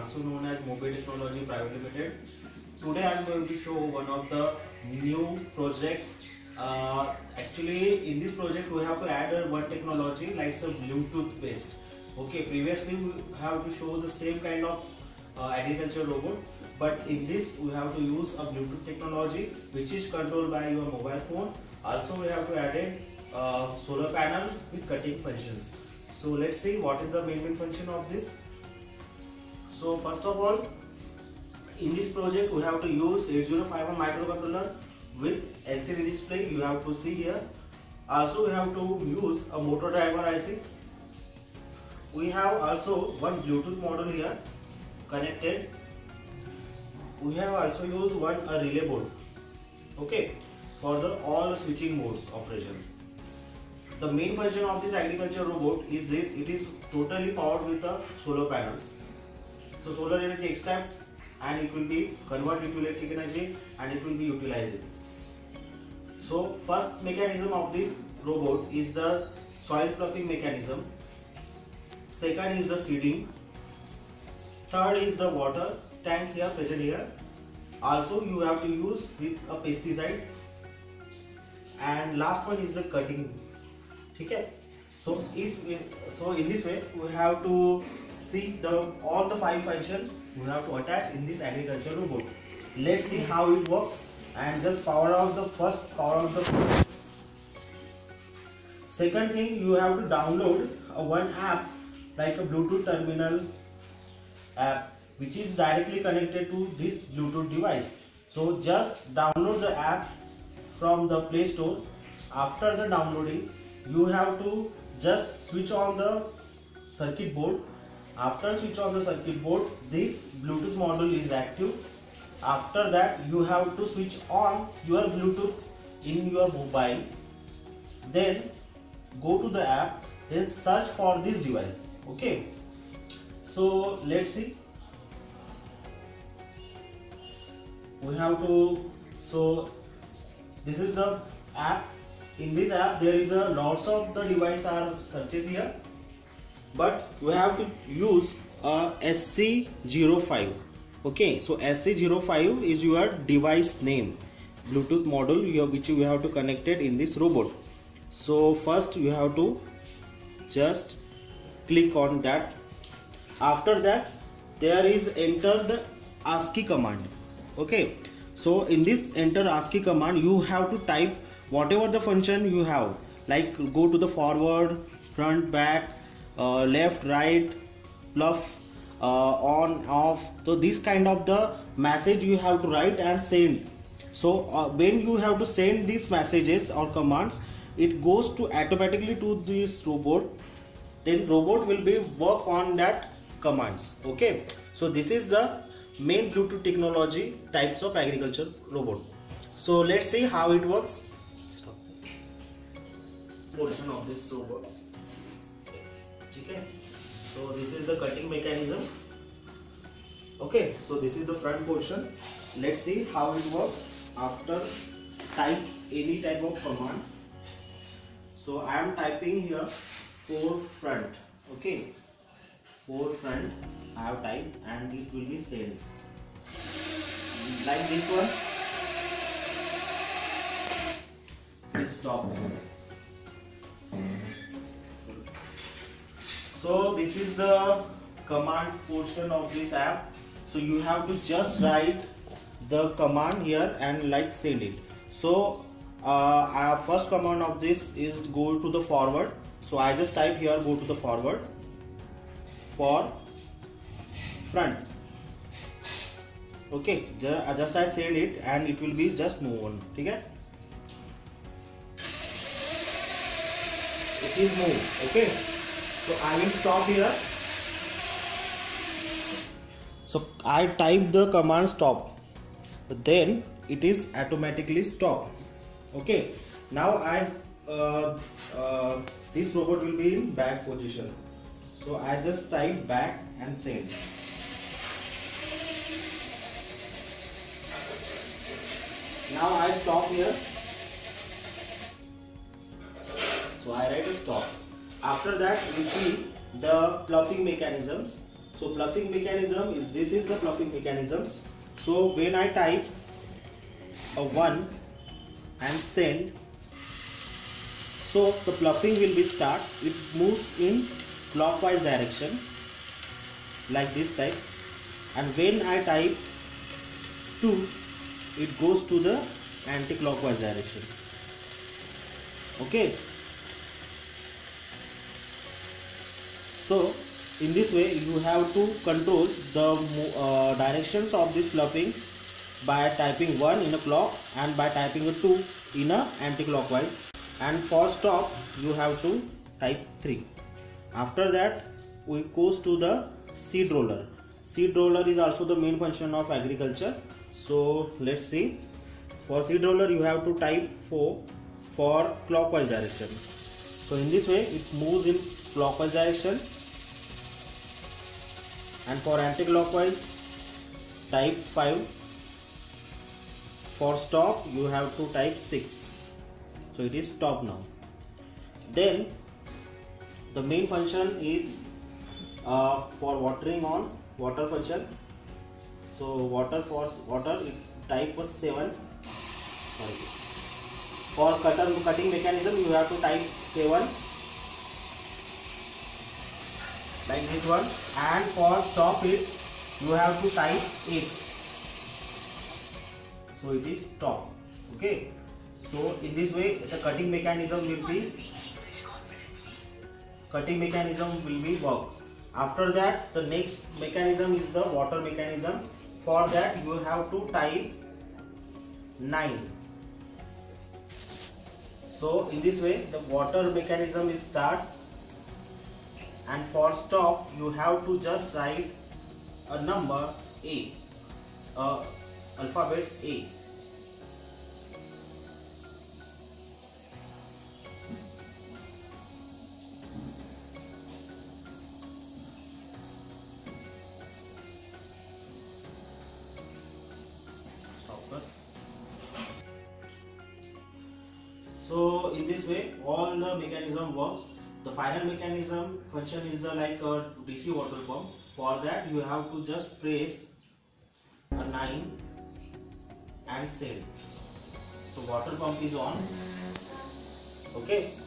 also known as Mobile Technology Private Limited. Today I am going to show one of the new projects. Actually, in this project we have to add one technology like a Bluetooth based. Okay, previously we have to show the same kind of agriculture robot, but in this we have to use a Bluetooth technology which is controlled by your mobile phone. Also we have to add a solar panel with cutting functions. So let's see what is the main function of this. So first of all, in this project we have to use 8051 microcontroller with LCD display. You have to see here. Also we have to use a motor driver IC. We have also one Bluetooth module here connected. We have also used a relay board, okay, for the all switching modes operation. The main function of this agriculture robot is this: it is totally powered with the solar panels. So solar energy extract and it will be converted into electric energy and it will be utilized. So first mechanism of this robot is the soil ploughing mechanism. Second is the seeding. Third is the water tank here present here. Also you have to use with a pesticide. And last one is the cutting. Okay. So in this way we have to see all the five functions we have to attach in this agriculture robot. Let's see how it works and just power out the first. Second thing, you have to download one app like a Bluetooth terminal app which is directly connected to this Bluetooth device. So just download the app from the Play Store. After the downloading, you have to just switch on the circuit board. After switch on the circuit board, this Bluetooth module is active. After that, you have to switch on your Bluetooth in your mobile. Then go to the app, then search for this device. Okay, so let's see. So this is the app. In this app there is a lots of the device are searches here, but we have to use a SC05. Okay, so SC05 is your device name, Bluetooth module which you have to connect it in this robot. So first you have to just click on that. After that there is enter the ASCII command. Okay, so in this enter ASCII command you have to type whatever the function you have, like go to the forward, front, back, left, right, plus on, off. So this kind of the message you have to write and send. So when you have to send these messages or commands, it goes to automatically to this robot. Then robot will be work on that commands. Okay, so this is the main Bluetooth technology types of agriculture robot. So let's see how it works. Portion of this robot. Okay, so this is the cutting mechanism. Okay, so this is the front portion. Let's see how it works after types any type of command. So I am typing here for front. Okay, for front I have typed and it will be sent like this one. Please stop. So this is the command portion of this app. So you have to just write the command here and like send it. So our first command of this is go to the forward. So I just type here go to the forward for front. Okay, just I send it and it will be just move on. Okay? It is moved. Okay. So I will stop here. So I type the command stop, then it is automatically stop. Okay, now this robot will be in back position. So I just type back and send. Now I stop here. So I write a stop. After that we see the ploughing mechanisms. So bluffing mechanism is, this is the bluffing mechanisms. So when I type a 1 and send, so the bluffing will be start. It moves in clockwise direction like this type, and when I type 2, it goes to the anti-clockwise direction. Okay, so in this way you have to control the directions of this bluffing by typing 1 in a clock and by typing a 2 in a anti-clockwise, and for stop you have to type 3. After that we goes to the seed roller. Seed roller is also the main function of agriculture. So let's see, for seed roller you have to type 4 for clockwise direction. So in this way it moves in clockwise direction, and for anti-clockwise type 5. For stop you have to type 6. So it is stop now. Then the main function is for watering on water function. So water, for water type was 7. Sorry. For cutting mechanism you have to type 7 like this one, and for stop it you have to type 8. So it is stop. Okay, so in this way the cutting mechanism will be worked. After that the next mechanism is the water mechanism. For that you have to type 9. So in this way the water mechanism is start, and for stop you have to just write a number A, alphabet A. So in this way all the mechanism works. The final mechanism function is the like a DC water pump. For that you have to just press a 9 and send. So water pump is on. Okay,